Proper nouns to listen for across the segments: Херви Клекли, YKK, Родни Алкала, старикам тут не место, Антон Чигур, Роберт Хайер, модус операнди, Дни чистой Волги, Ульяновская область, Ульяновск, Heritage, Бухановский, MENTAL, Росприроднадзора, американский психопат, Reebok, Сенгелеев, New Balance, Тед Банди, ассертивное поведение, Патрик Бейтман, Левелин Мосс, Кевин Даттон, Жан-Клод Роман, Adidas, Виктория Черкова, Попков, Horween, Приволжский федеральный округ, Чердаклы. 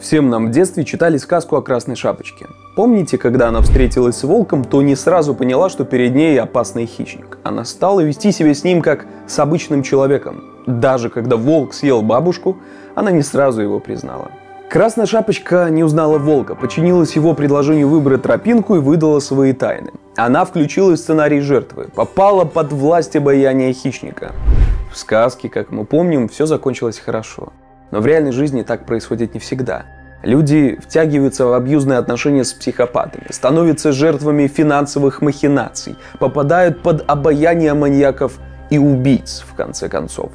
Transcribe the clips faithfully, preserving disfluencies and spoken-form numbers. Всем нам в детстве читали сказку о Красной Шапочке. Помните, когда она встретилась с волком, то не сразу поняла, что перед ней опасный хищник. Она стала вести себя с ним как с обычным человеком. Даже когда волк съел бабушку, она не сразу его признала. Красная Шапочка не узнала волка, подчинилась его предложению выбрать тропинку и выдала свои тайны. Она включилась в сценарий жертвы, попала под власть обаяния хищника. В сказке, как мы помним, все закончилось хорошо. Но в реальной жизни так происходит не всегда. Люди втягиваются в абьюзные отношения с психопатами, становятся жертвами финансовых махинаций, попадают под обаяние маньяков и убийц, в конце концов.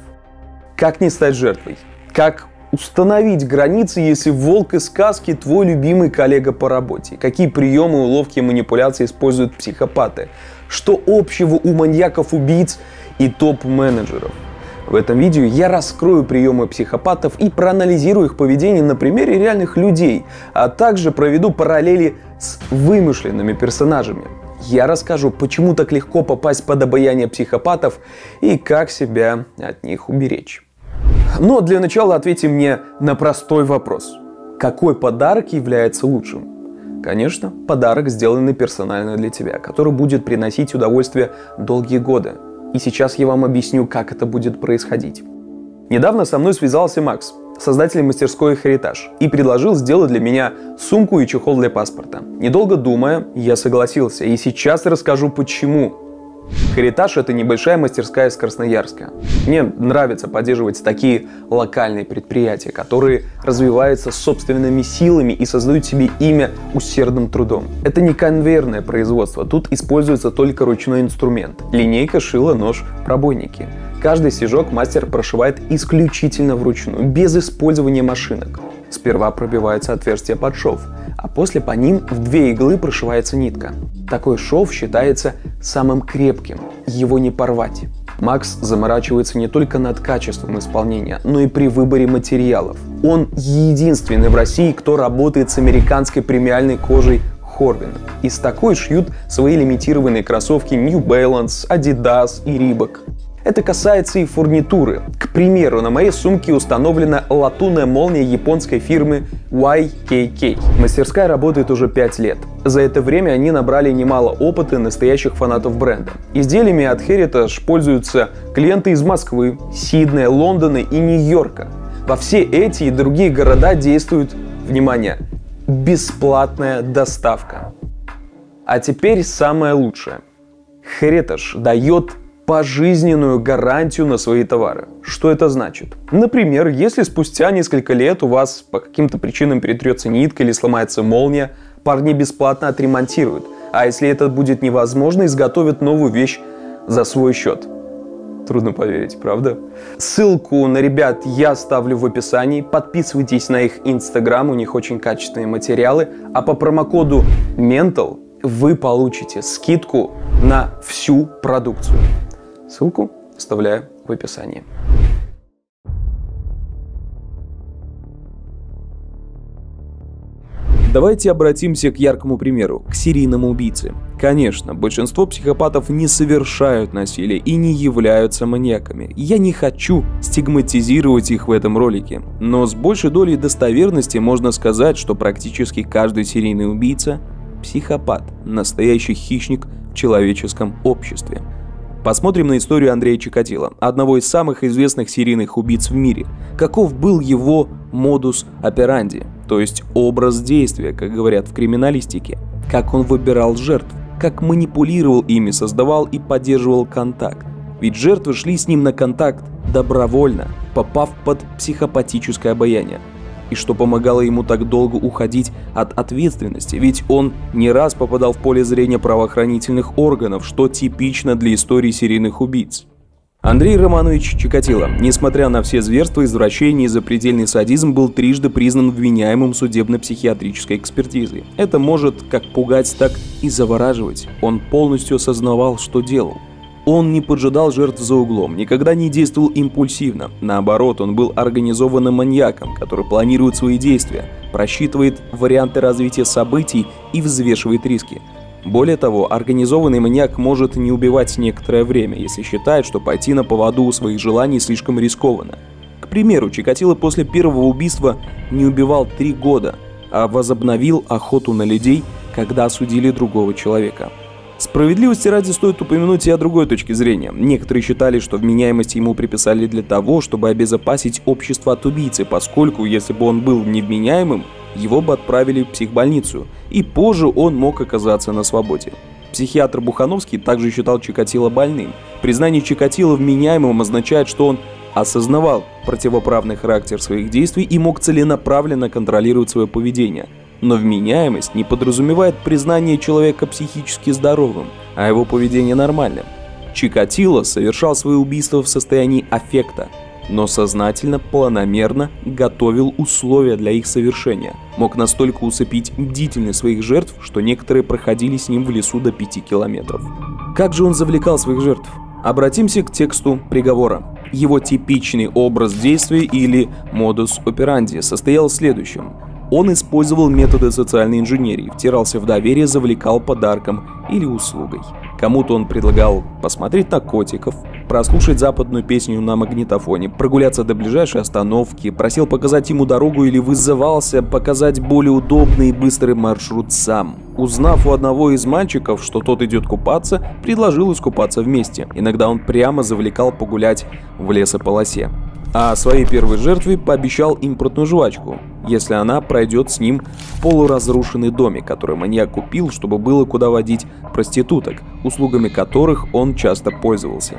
Как не стать жертвой? Как установить границы, если волк из сказки твой любимый коллега по работе? Какие приемы, уловки и манипуляции используют психопаты? Что общего у маньяков-убийц и топ-менеджеров? В этом видео я раскрою приемы психопатов и проанализирую их поведение на примере реальных людей, а также проведу параллели с вымышленными персонажами. Я расскажу, почему так легко попасть под обаяние психопатов и как себя от них уберечь. Но для начала ответьте мне на простой вопрос. Какой подарок является лучшим? Конечно, подарок, сделанный персонально для тебя, который будет приносить удовольствие долгие годы. И сейчас я вам объясню, как это будет происходить. Недавно со мной связался Макс, создатель мастерской Heritage, и предложил сделать для меня сумку и чехол для паспорта. Недолго думая, я согласился, и сейчас расскажу почему. Heritage — это небольшая мастерская из Красноярска. Мне нравится поддерживать такие локальные предприятия, которые развиваются собственными силами и создают себе имя усердным трудом. Это не конвейерное производство, тут используется только ручной инструмент — линейка, шило, нож, пробойники. Каждый стежок мастер прошивает исключительно вручную, без использования машинок. Сперва пробивается отверстие под шов, а после по ним в две иглы прошивается нитка. Такой шов считается самым крепким, его не порвать. Макс заморачивается не только над качеством исполнения, но и при выборе материалов. Он единственный в России, кто работает с американской премиальной кожей Horween. Из такой шьют свои лимитированные кроссовки New Balance, Adidas и Reebok. Это касается и фурнитуры. К примеру, на моей сумке установлена латунная молния японской фирмы уай кей кей. Мастерская работает уже пять лет. За это время они набрали немало опыта настоящих фанатов бренда. Изделиями от Heritage пользуются клиенты из Москвы, Сиднея, Лондона и Нью-Йорка. Во все эти и другие города действует, внимание, бесплатная доставка. А теперь самое лучшее. Heritage дает пожизненную гарантию на свои товары. Что это значит? Например, если спустя несколько лет у вас по каким-то причинам перетрется нитка или сломается молния, парни бесплатно отремонтируют, а если это будет невозможно, изготовят новую вещь за свой счет. Трудно поверить, правда? Ссылку на ребят я оставлю в описании, подписывайтесь на их инстаграм, у них очень качественные материалы, а по промокоду MENTAL вы получите скидку на всю продукцию. Ссылку вставляю в описании. Давайте обратимся к яркому примеру, к серийному убийце. Конечно, большинство психопатов не совершают насилие и не являются маньяками. Я не хочу стигматизировать их в этом ролике, но с большей долей достоверности можно сказать, что практически каждый серийный убийца – психопат, настоящий хищник в человеческом обществе. Посмотрим на историю Андрея Чикатило, одного из самых известных серийных убийц в мире. Каков был его модус операнди, то есть образ действия, как говорят в криминалистике. Как он выбирал жертв, как манипулировал ими, создавал и поддерживал контакт. Ведь жертвы шли с ним на контакт добровольно, попав под психопатическое обаяние. И что помогало ему так долго уходить от ответственности, ведь он не раз попадал в поле зрения правоохранительных органов, что типично для истории серийных убийц. Андрей Романович Чикатило, несмотря на все зверства, извращения и запредельный садизм, был трижды признан вменяемым судебно-психиатрической экспертизой. Это может как пугать, так и завораживать. Он полностью осознавал, что делал. Он не поджидал жертв за углом, никогда не действовал импульсивно. Наоборот, он был организованным маньяком, который планирует свои действия, просчитывает варианты развития событий и взвешивает риски. Более того, организованный маньяк может не убивать некоторое время, если считает, что пойти на поводу у своих желаний слишком рискованно. К примеру, Чикатило после первого убийства не убивал три года, а возобновил охоту на людей, когда осудили другого человека. Справедливости ради стоит упомянуть и о другой точке зрения. Некоторые считали, что вменяемость ему приписали для того, чтобы обезопасить общество от убийцы, поскольку, если бы он был невменяемым, его бы отправили в психбольницу, и позже он мог оказаться на свободе. Психиатр Бухановский также считал Чикатило больным. Признание Чикатило вменяемым означает, что он осознавал противоправный характер своих действий и мог целенаправленно контролировать свое поведение. Но вменяемость не подразумевает признание человека психически здоровым, а его поведение нормальным. Чикатило совершал свои убийства в состоянии аффекта, но сознательно, планомерно готовил условия для их совершения. Мог настолько усыпить бдительность своих жертв, что некоторые проходили с ним в лесу до пяти километров. Как же он завлекал своих жертв? Обратимся к тексту приговора. Его типичный образ действий или модус операнди состоял в следующем. Он использовал методы социальной инженерии, втирался в доверие, завлекал подарком или услугой. Кому-то он предлагал посмотреть на котиков, прослушать западную песню на магнитофоне, прогуляться до ближайшей остановки, просил показать ему дорогу или вызывался показать более удобный и быстрый маршрут сам. Узнав у одного из мальчиков, что тот идет купаться, предложил искупаться вместе. Иногда он прямо завлекал погулять в лесополосе. А своей первой жертве пообещал импортную жвачку, если она пройдет с ним в полуразрушенный домик, который маньяк купил, чтобы было куда водить проституток, услугами которых он часто пользовался.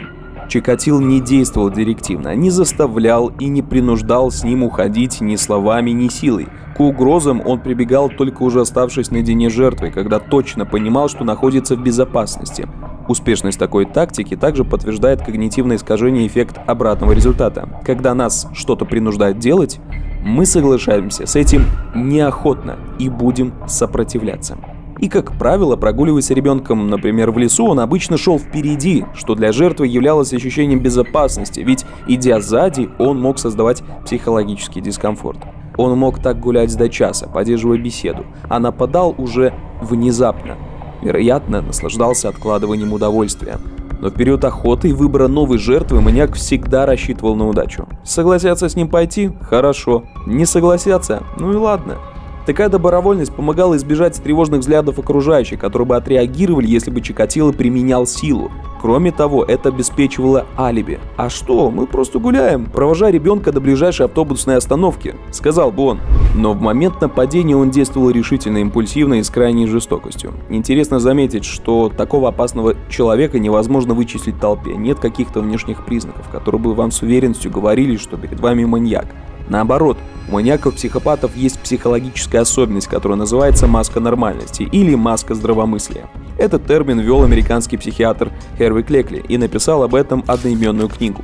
Чикатило не действовал директивно, не заставлял и не принуждал с ним уходить ни словами, ни силой. К угрозам он прибегал, только уже оставшись наедине с жертвой, когда точно понимал, что находится в безопасности. Успешность такой тактики также подтверждает когнитивное искажение эффект обратного результата. Когда нас что-то принуждает делать, мы соглашаемся с этим неохотно и будем сопротивляться. И, как правило, прогуливаясь с ребенком, например, в лесу, он обычно шел впереди, что для жертвы являлось ощущением безопасности, ведь, идя сзади, он мог создавать психологический дискомфорт. Он мог так гулять до часа, поддерживая беседу, а нападал уже внезапно. Вероятно, наслаждался откладыванием удовольствия. Но в период охоты и выбора новой жертвы маньяк всегда рассчитывал на удачу. Согласятся с ним пойти? Хорошо. Не согласятся? Ну и ладно. Такая добровольность помогала избежать тревожных взглядов окружающих, которые бы отреагировали, если бы Чикатило применял силу. Кроме того, это обеспечивало алиби. «А что, мы просто гуляем, провожая ребенка до ближайшей автобусной остановки», — сказал бы он. Но в момент нападения он действовал решительно, импульсивно и с крайней жестокостью. Интересно заметить, что такого опасного человека невозможно вычислить в толпе. Нет каких-то внешних признаков, которые бы вам с уверенностью говорили, что перед вами маньяк. Наоборот, у маньяков-психопатов есть психологическая особенность, которая называется маска нормальности или маска здравомыслия. Этот термин ввел американский психиатр Херви Клекли и написал об этом одноименную книгу.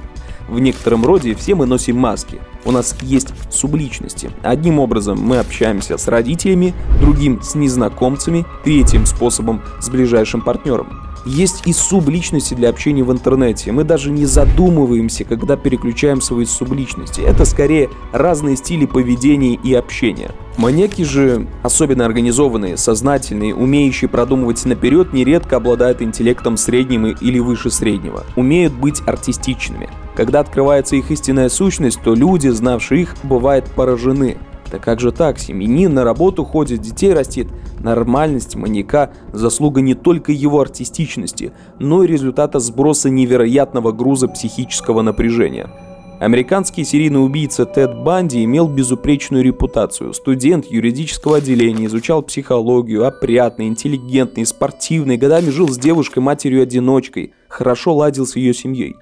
В некотором роде все мы носим маски, у нас есть субличности. Одним образом мы общаемся с родителями, другим с незнакомцами, третьим способом с ближайшим партнером. Есть и субличности для общения в интернете. Мы даже не задумываемся, когда переключаем свои субличности. Это скорее разные стили поведения и общения. Маньяки же, особенно организованные, сознательные, умеющие продумывать наперед, нередко обладают интеллектом средним или выше среднего. Умеют быть артистичными. Когда открывается их истинная сущность, то люди, знавшие их, бывают поражены. Да как же так, семьянин на работу ходит, детей растит. Нормальность маньяка – заслуга не только его артистичности, но и результата сброса невероятного груза психического напряжения. Американский серийный убийца Тед Банди имел безупречную репутацию. Студент юридического отделения, изучал психологию, опрятный, интеллигентный, спортивный, годами жил с девушкой-матерью-одиночкой, хорошо ладил с ее семьей.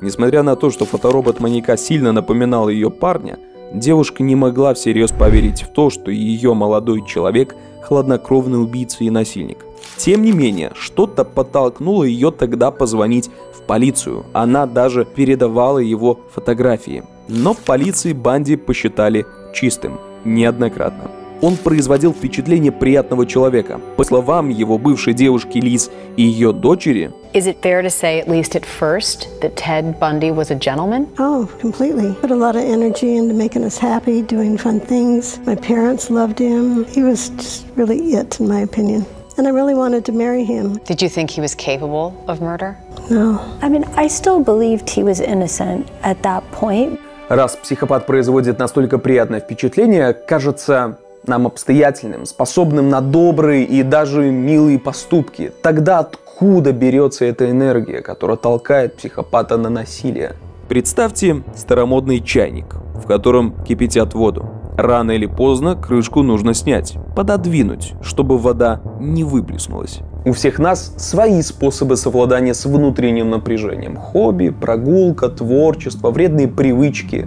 Несмотря на то, что фоторобот маньяка сильно напоминал ее парня, девушка не могла всерьез поверить в то, что ее молодой человек – хладнокровный убийца и насильник. Тем не менее, что-то подтолкнуло ее тогда позвонить в полицию. Она даже передавала его фотографии. Но в полиции Банди посчитали чистым. Неоднократно. Он производил впечатление приятного человека. По словам его бывшей девушки Лиз и ее дочери, Is it fair to say, at least at first, that Ted Bundy was a gentleman? Oh, completely. Put a lot of energy into making us happy, doing fun things. My parents loved him. He was just really it, in my opinion. And I really wanted to marry him. Did you think he was capable of murder? No. I mean, I still believed he was innocent at that point. Раз психопат производит настолько приятное впечатление, кажется нам обстоятельным, способным на добрые и даже милые поступки, тогда откуда берется эта энергия, которая толкает психопата на насилие? Представьте старомодный чайник, в котором кипятят воду. Рано или поздно крышку нужно снять, пододвинуть, чтобы вода не выплеснулась. У всех нас свои способы совладания с внутренним напряжением. Хобби, прогулка, творчество, вредные привычки.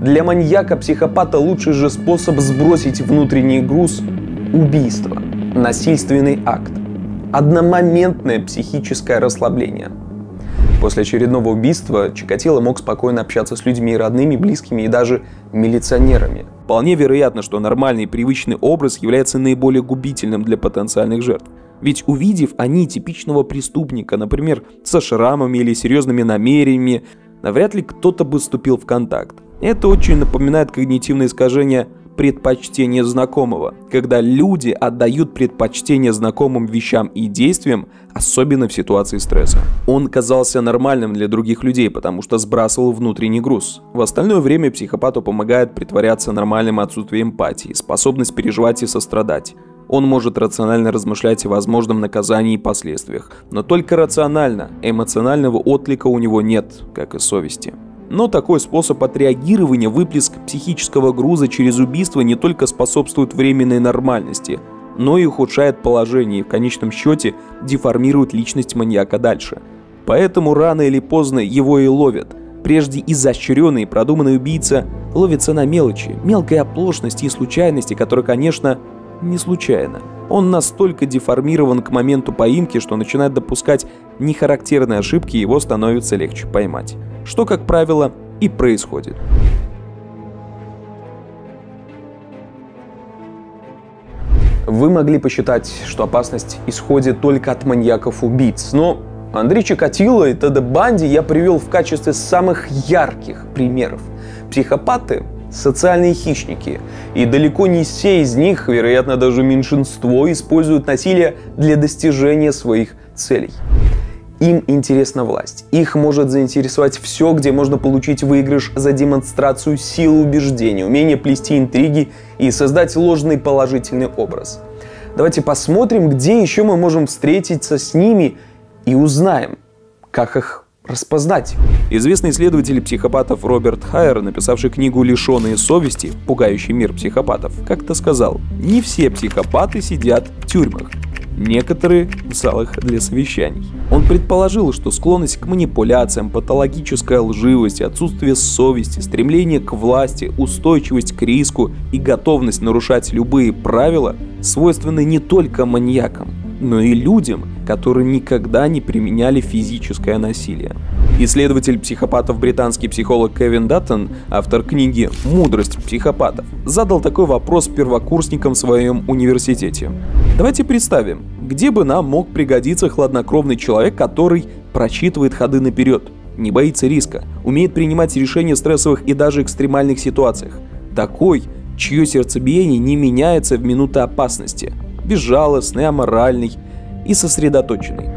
Для маньяка-психопата лучший же способ сбросить внутренний груз – убийство, насильственный акт, одномоментное психическое расслабление. После очередного убийства Чикатило мог спокойно общаться с людьми, родными, близкими и даже милиционерами. Вполне вероятно, что нормальный и привычный образ является наиболее губительным для потенциальных жертв. Ведь увидев они типичного преступника, например, со шрамами или серьезными намерениями, навряд ли кто-то бы вступил в контакт. Это очень напоминает когнитивное искажение предпочтения знакомого, когда люди отдают предпочтение знакомым вещам и действиям, особенно в ситуации стресса. Он казался нормальным для других людей, потому что сбрасывал внутренний груз. В остальное время психопату помогает притворяться нормальным отсутствие эмпатии, способность переживать и сострадать. Он может рационально размышлять о возможном наказании и последствиях, но только рационально, эмоционального отклика у него нет, как и совести. Но такой способ отреагирования, выплеск психического груза через убийство, не только способствует временной нормальности, но и ухудшает положение и в конечном счете деформирует личность маньяка дальше. Поэтому рано или поздно его и ловят. Прежде изощренный и продуманный убийца ловится на мелочи, мелкой оплошности и случайности, которые, конечно, не случайно. Он настолько деформирован к моменту поимки, что начинает допускать нехарактерные ошибки, и его становится легче поймать. Что, как правило, и происходит. Вы могли посчитать, что опасность исходит только от маньяков-убийц, но Андрей Чикатило и Теда Банди я привел в качестве самых ярких примеров. Психопаты – социальные хищники, и далеко не все из них, вероятно, даже меньшинство, используют насилие для достижения своих целей. Им интересна власть. Их может заинтересовать все, где можно получить выигрыш за демонстрацию силы убеждения, умение плести интриги и создать ложный положительный образ. Давайте посмотрим, где еще мы можем встретиться с ними и узнаем, как их распознать. Известный исследователь психопатов Роберт Хайер, написавший книгу «Лишенные совести. Пугающий мир психопатов», как-то сказал: «Не все психопаты сидят в тюрьмах. Некоторые в залах для совещаний». Он предположил, что склонность к манипуляциям, патологическая лживость, отсутствие совести, стремление к власти, устойчивость к риску и готовность нарушать любые правила свойственны не только маньякам, но и людям, которые никогда не применяли физическое насилие. Исследователь психопатов, британский психолог Кевин Даттон, автор книги «Мудрость психопатов», задал такой вопрос первокурсникам в своем университете. Давайте представим, где бы нам мог пригодиться хладнокровный человек, который прочитывает ходы наперед, не боится риска, умеет принимать решения в стрессовых и даже экстремальных ситуациях. Такой, чье сердцебиение не меняется в минуты опасности, безжалостный, аморальный и сосредоточенный.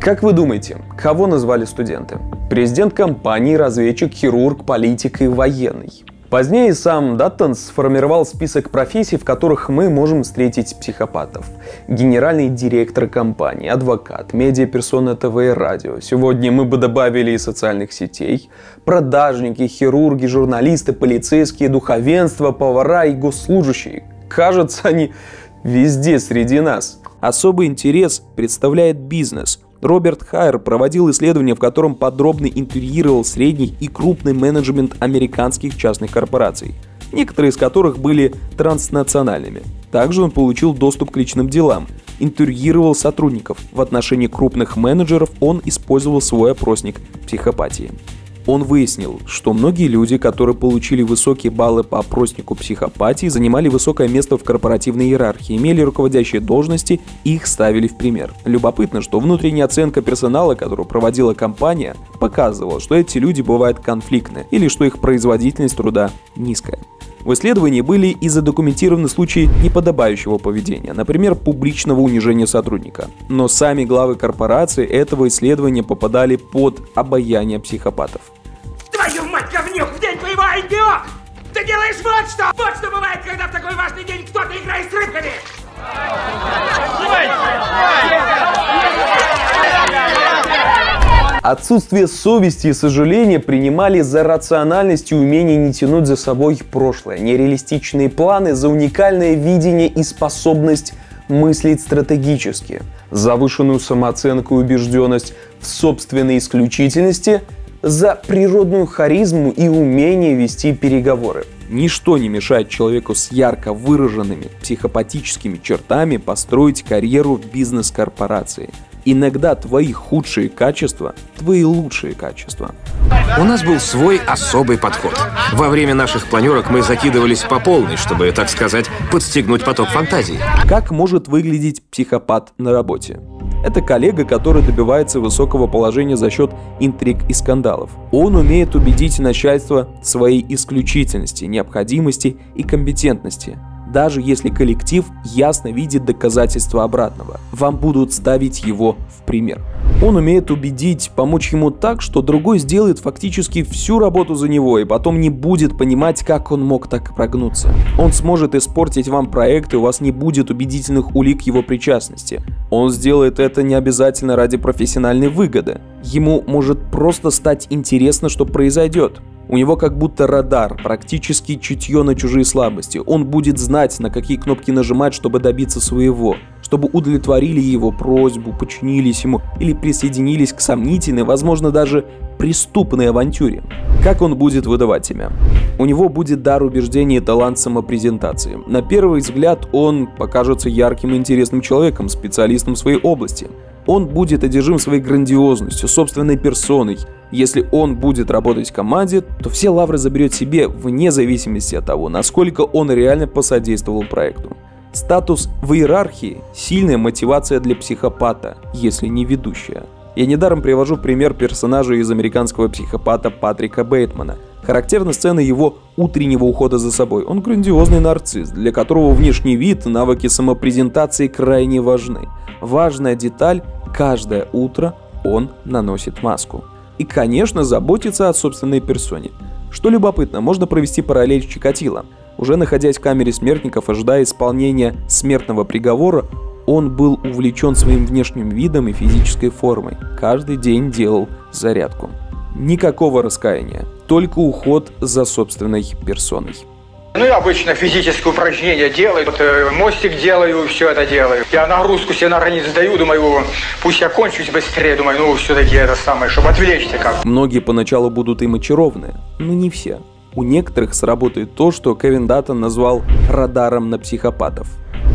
Как вы думаете, кого назвали студенты? Президент компании, разведчик, хирург, политик и военный. Позднее сам Даттон сформировал список профессий, в которых мы можем встретить психопатов. Генеральный директор компании, адвокат, медиаперсона ТВ и радио. Сегодня мы бы добавили и социальных сетей. Продажники, хирурги, журналисты, полицейские, духовенство, повара и госслужащие. Кажется, они везде среди нас. Особый интерес представляет бизнес. Роберт Хайер проводил исследование, в котором подробно интервьюировал средний и крупный менеджмент американских частных корпораций, некоторые из которых были транснациональными. Также он получил доступ к личным делам, интервьюировал сотрудников. В отношении крупных менеджеров он использовал свой опросник психопатии. Он выяснил, что многие люди, которые получили высокие баллы по опроснику психопатии, занимали высокое место в корпоративной иерархии, имели руководящие должности и их ставили в пример. Любопытно, что внутренняя оценка персонала, которую проводила компания, показывала, что эти люди бывают конфликтны или что их производительность труда низкая. В исследовании были и задокументированы случаи неподобающего поведения, например, публичного унижения сотрудника. Но сами главы корпорации этого исследования попадали под обаяние психопатов. Твою мать, говнюк, в день твоего ай пи о ты делаешь вот что! Вот что бывает, когда в такой важный день кто-то играет с рыбками! Отсутствие совести и сожаления принимали за рациональность и умение не тянуть за собой прошлое, нереалистичные планы, за уникальное видение и способность мыслить стратегически, завышенную самооценку и убежденность в собственной исключительности, за природную харизму и умение вести переговоры. Ничто не мешает человеку с ярко выраженными психопатическими чертами построить карьеру в бизнес-корпорации. Иногда твои худшие качества – твои лучшие качества. У нас был свой особый подход. Во время наших планерок мы закидывались по полной, чтобы, так сказать, подстегнуть поток фантазии. Как может выглядеть психопат на работе? Это коллега, который добивается высокого положения за счет интриг и скандалов. Он умеет убедить начальство в своей исключительности, необходимости и компетентности, даже если коллектив ясно видит доказательства обратного. Вам будут ставить его в пример. Он умеет убедить, помочь ему так, что другой сделает фактически всю работу за него и потом не будет понимать, как он мог так прогнуться. Он сможет испортить вам проект, и у вас не будет убедительных улик его причастности. Он сделает это не обязательно ради профессиональной выгоды. Ему может просто стать интересно, что произойдет. У него как будто радар, практически чутье на чужие слабости. Он будет знать, на какие кнопки нажимать, чтобы добиться своего, чтобы удовлетворили его просьбу, подчинились ему или присоединились к сомнительной, возможно, даже преступной авантюре. Как он будет выдавать себя? У него будет дар убеждения и талант самопрезентации. На первый взгляд он покажется ярким и интересным человеком, специалистом в своей области. Он будет одержим своей грандиозностью, собственной персоной. Если он будет работать в команде, то все лавры заберет себе вне зависимости от того, насколько он реально посодействовал проекту. Статус в иерархии – сильная мотивация для психопата, если не ведущая. Я недаром привожу пример персонажа из американского психопата Патрика Бейтмана. Характерна сцена его утреннего ухода за собой. Он грандиозный нарцисс, для которого внешний вид, навыки самопрезентации крайне важны. Важная деталь – каждое утро он наносит маску. И, конечно, заботится о собственной персоне. Что любопытно, можно провести параллель с Чикатило. Уже находясь в камере смертников, ожидая исполнения смертного приговора, он был увлечен своим внешним видом и физической формой. Каждый день делал зарядку. Никакого раскаяния, только уход за собственной персоной. Ну, я обычно физические упражнения делаю, вот, э, мостик делаю, все это делаю. Я нагрузку себе на границ даю, думаю, пусть я кончусь быстрее, думаю, ну, все-таки это самое, чтобы отвлечься как-то. Многие поначалу будут им очарованы, но не все. У некоторых сработает то, что Кевин Даттон назвал радаром на психопатов.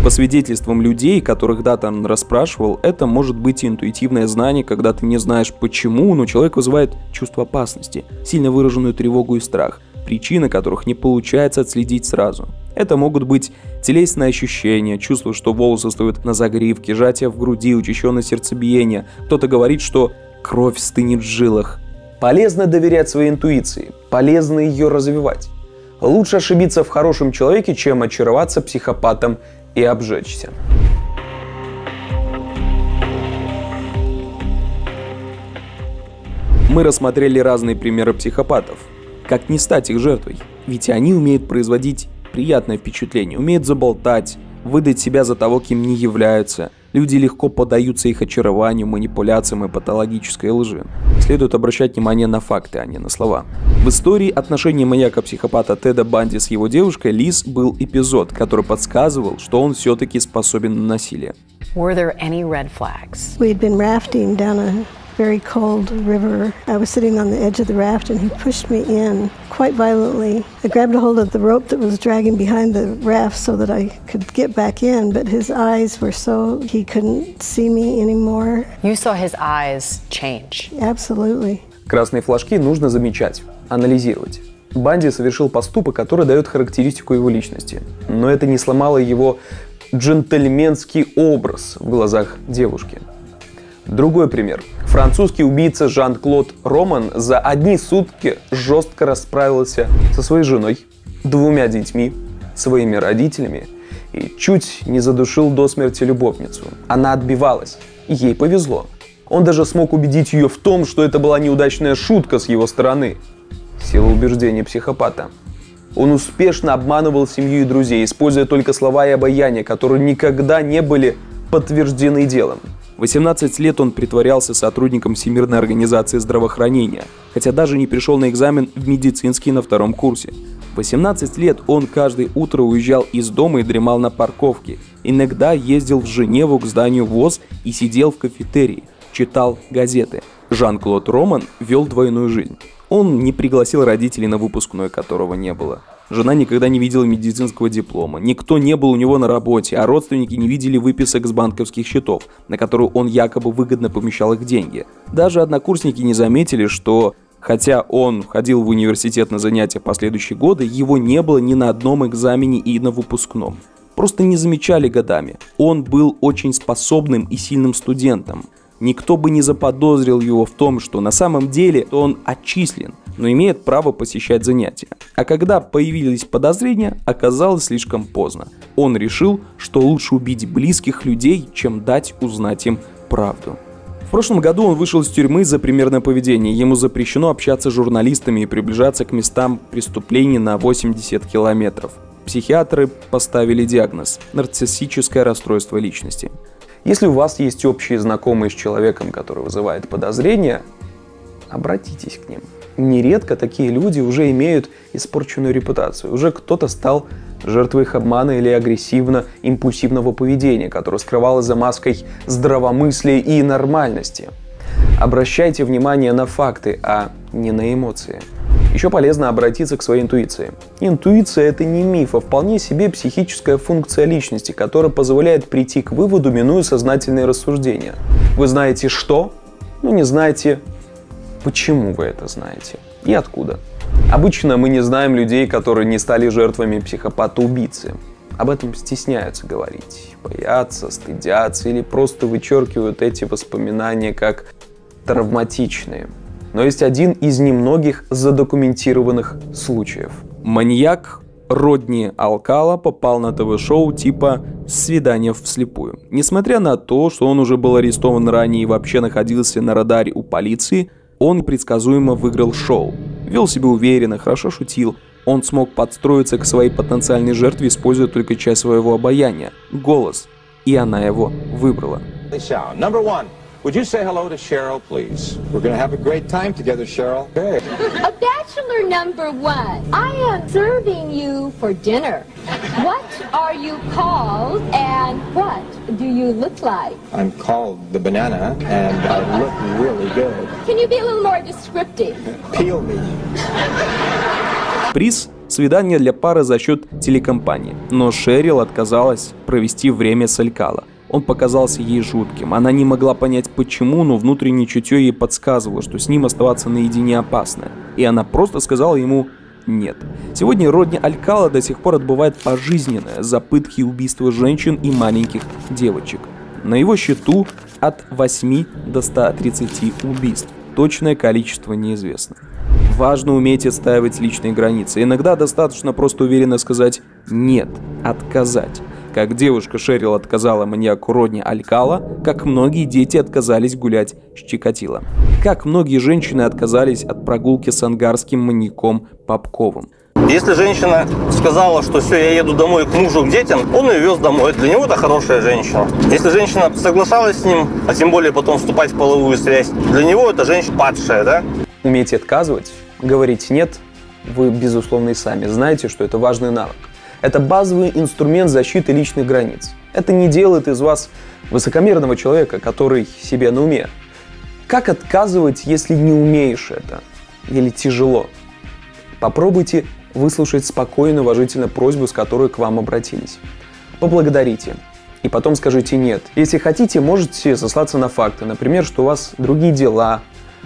По свидетельствам людей, которых Даттон расспрашивал, это может быть интуитивное знание, когда ты не знаешь почему, но человек вызывает чувство опасности, сильно выраженную тревогу и страх, причины которых не получается отследить сразу. Это могут быть телесные ощущения, чувство, что волосы стоят на загривке, сжатие в груди, учащенное сердцебиение. Кто-то говорит, что кровь стынет в жилах. Полезно доверять своей интуиции, полезно ее развивать. Лучше ошибиться в хорошем человеке, чем очароваться психопатом и обжечься. Мы рассмотрели разные примеры психопатов. Как не стать их жертвой? Ведь они умеют производить приятное впечатление, умеют заболтать, выдать себя за того, кем не являются. Люди легко поддаются их очарованию, манипуляциям и патологической лжи. Следует обращать внимание на факты, а не на слова. В истории отношений маньяка-психопата Теда Банди с его девушкой Лиз был эпизод, который подсказывал, что он все-таки способен на насилие. Very cold river. I was sitting on the edge of the raft and he pushed me in quite violently. I grabbed a hold of the rope that was dragging behind the raft so that I could get back in, but his eyes were so he couldn't see me anymore. You saw his eyes change. Absolutely. Красные флажки нужно замечать, анализировать. Банди совершил поступок, который дает характеристику его личности, но это не сломало его джентльменский образ в глазах девушки. Другой пример. Французский убийца Жан-Клод Роман за одни сутки жестко расправился со своей женой, двумя детьми, своими родителями и чуть не задушил до смерти любовницу. Она отбивалась, и ей повезло. Он даже смог убедить ее в том, что это была неудачная шутка с его стороны. Сила убеждения психопата. он успешно обманывал семью и друзей, используя только слова и обаяние, которые никогда не были подтверждены делом. В восемнадцать лет он притворялся сотрудником Всемирной организации здравоохранения, хотя даже не пришел на экзамен в медицинский на втором курсе. В восемнадцать лет он каждое утро уезжал из дома и дремал на парковке, иногда ездил в Женеву к зданию ВОЗ и сидел в кафетерии, читал газеты. Жан-Клод Роман вел двойную жизнь. Он не пригласил родителей на выпускной, которого не было. Жена никогда не видела медицинского диплома, никто не был у него на работе, а родственники не видели выписок с банковских счетов, на которую он якобы выгодно помещал их деньги. Даже однокурсники не заметили, что, хотя он ходил в университет на занятия последующие годы, его не было ни на одном экзамене и на выпускном. Просто не замечали годами. Он был очень способным и сильным студентом. Никто бы не заподозрил его в том, что на самом деле он отчислен, но имеет право посещать занятия. А когда появились подозрения, оказалось слишком поздно. Он решил, что лучше убить близких людей, чем дать узнать им правду. В прошлом году он вышел из тюрьмы за примерное поведение. Ему запрещено общаться с журналистами и приближаться к местам преступлений на восемьдесят километров. Психиатры поставили диагноз – нарциссическое расстройство личности. Если у вас есть общие знакомые с человеком, который вызывает подозрения, обратитесь к ним. Нередко такие люди уже имеют испорченную репутацию. Уже кто-то стал жертвой их обмана или агрессивно-импульсивного поведения, которое скрывалось за маской здравомыслия и нормальности. Обращайте внимание на факты, а не на эмоции. Еще полезно обратиться к своей интуиции. Интуиция – это не миф, а вполне себе психическая функция личности, которая позволяет прийти к выводу, минуя сознательные рассуждения. Вы знаете что, но не знаете, почему вы это знаете и откуда. Обычно мы не знаем людей, которые не стали жертвами психопата-убийцы. Об этом стесняются говорить, боятся, стыдятся или просто вычеркивают эти воспоминания как травматичные. Но есть один из немногих задокументированных случаев. Маньяк Родни Алкала попал на ТВ-шоу типа «Свидание вслепую». Несмотря на то, что он уже был арестован ранее и вообще находился на радаре у полиции, он предсказуемо выиграл шоу. Вел себя уверенно, хорошо шутил. Он смог подстроиться к своей потенциальной жертве, используя только часть своего обаяния – голос. И она его выбрала. Would you say hello to Cheryl, please? We're going to have a great time together, Cheryl. Hey. A bachelor number one, I am serving you for dinner. What are you called and what do you look like? I'm called the banana and I look really good. Can you be a little more descriptive? Peel me. Приз – свидание для пары за счет телекомпании. Но Шерил отказалась провести время с Алькала. Он показался ей жутким. Она не могла понять почему, но внутреннее чутье ей подсказывало, что с ним оставаться наедине опасно. И она просто сказала ему «нет». Сегодня Родни Алькала до сих пор отбывает пожизненное за пытки и убийства женщин и маленьких девочек. На его счету от восьми до ста тридцати убийств. Точное количество неизвестно. Важно уметь отстаивать личные границы. Иногда достаточно просто уверенно сказать «нет», отказать. Как девушка Шерил отказала маньяку Родни Алькала, как многие дети отказались гулять с Чикатило. Как многие женщины отказались от прогулки с ангарским маньяком Попковым. Если женщина сказала, что все, я еду домой к мужу, к детям, он ее вез домой. Для него это хорошая женщина. Если женщина соглашалась с ним, а тем более потом вступать в половую связь, для него это женщина падшая, да? Умейте отказывать, говорить «нет», вы, безусловно, и сами знаете, что это важный навык. Это базовый инструмент защиты личных границ. Это не делает из вас высокомерного человека, который себе на уме. Как отказывать, если не умеешь это? Или тяжело? Попробуйте выслушать спокойно, уважительно просьбу, с которой к вам обратились. Поблагодарите. И потом скажите «нет». Если хотите, можете сослаться на факты. Например, что у вас другие дела.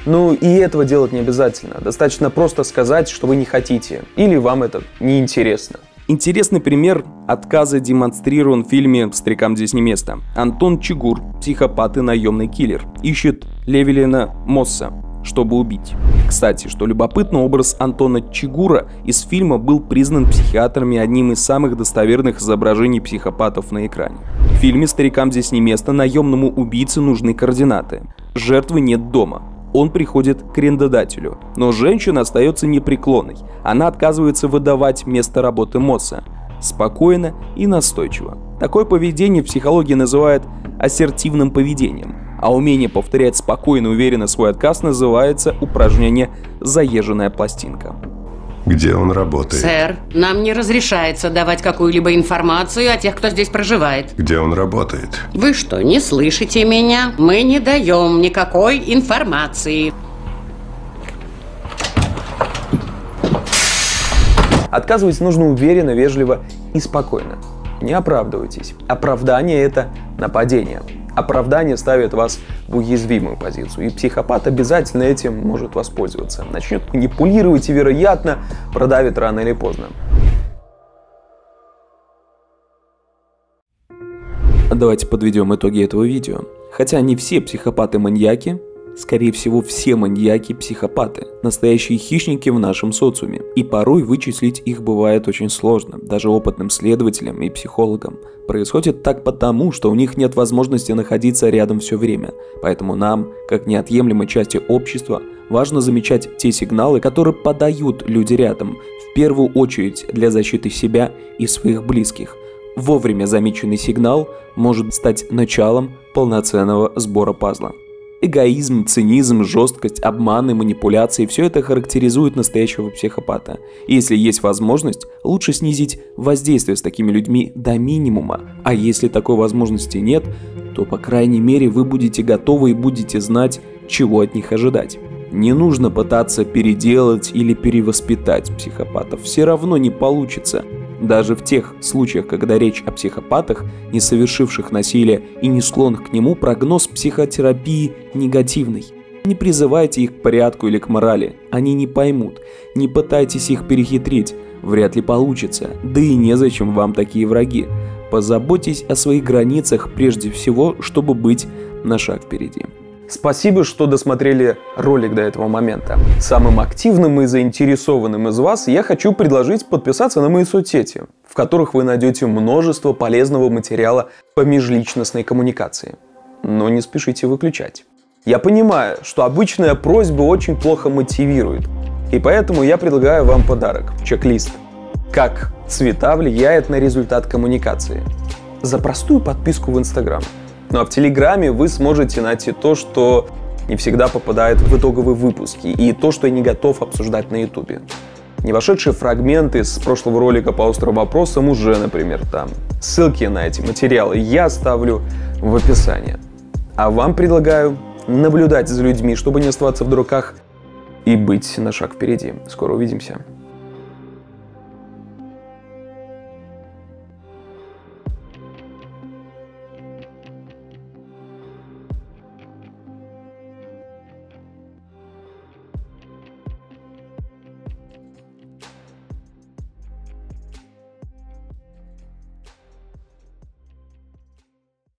Ну и этого делать не обязательно. Достаточно просто сказать, что вы не хотите. Или вам это неинтересно. Интересный пример отказа демонстрирован в фильме «Старикам здесь не место». Антон Чигур, психопат и наемный киллер, ищет Левелина Мосса, чтобы убить. Кстати, что любопытно, образ Антона Чигура из фильма был признан психиатрами одним из самых достоверных изображений психопатов на экране. В фильме «Старикам здесь не место» наемному убийце нужны координаты. Жертвы нет дома. он приходит к арендодателю. Но женщина остается непреклонной, она отказывается выдавать место работы Мосса. Спокойно и настойчиво. Такое поведение в психологии называют ассертивным поведением, а умение повторять спокойно и уверенно свой отказ называется упражнение «заезженная пластинка». Где он работает? Сэр, нам не разрешается давать какую-либо информацию о тех, кто здесь проживает. Где он работает? Вы что, не слышите меня? Мы не даем никакой информации. Отказывать нужно уверенно, вежливо и спокойно. Не оправдывайтесь. Оправдание – это нападение. Оправдание ставит вас в уязвимую позицию, и психопат обязательно этим может воспользоваться. Начнет манипулировать и, вероятно, продавит рано или поздно. Давайте подведем итоги этого видео. Хотя не все психопаты-маньяки, скорее всего, все маньяки-психопаты, настоящие хищники в нашем социуме, и порой вычислить их бывает очень сложно, даже опытным следователям и психологам. Происходит так потому, что у них нет возможности находиться рядом все время, поэтому нам, как неотъемлемой части общества, важно замечать те сигналы, которые подают люди рядом, в первую очередь для защиты себя и своих близких. Вовремя замеченный сигнал может стать началом полноценного сбора пазла. Эгоизм, цинизм, жесткость, обманы, манипуляции – все это характеризует настоящего психопата. И если есть возможность, лучше снизить воздействие с такими людьми до минимума. А если такой возможности нет, то, по крайней мере, вы будете готовы и будете знать, чего от них ожидать. Не нужно пытаться переделать или перевоспитать психопатов, все равно не получится. Даже в тех случаях, когда речь о психопатах, не совершивших насилие и не склонных к нему, прогноз психотерапии негативный. Не призывайте их к порядку или к морали, они не поймут. Не пытайтесь их перехитрить, вряд ли получится, да и незачем вам такие враги. Позаботьтесь о своих границах прежде всего, чтобы быть на шаг впереди. Спасибо, что досмотрели ролик до этого момента. Самым активным и заинтересованным из вас я хочу предложить подписаться на мои соцсети, в которых вы найдете множество полезного материала по межличностной коммуникации. Но не спешите выключать. Я понимаю, что обычная просьба очень плохо мотивирует, и поэтому я предлагаю вам подарок – чек-лист «Как цвета влияет на результат коммуникации» за простую подписку в Инстаграм. Ну а в Телеграме вы сможете найти то, что не всегда попадает в итоговые выпуски, и то, что я не готов обсуждать на Ютубе. Не вошедшие фрагменты с прошлого ролика по острым вопросам уже, например, там. Ссылки на эти материалы я оставлю в описании. А вам предлагаю наблюдать за людьми, чтобы не оставаться в дураках и быть на шаг впереди. Скоро увидимся.